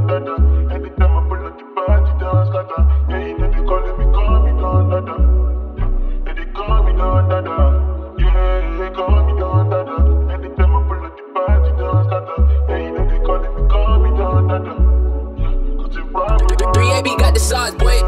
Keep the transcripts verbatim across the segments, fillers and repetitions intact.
three A B got the sauce, boy.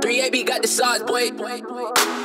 three A B got the sauce, boy.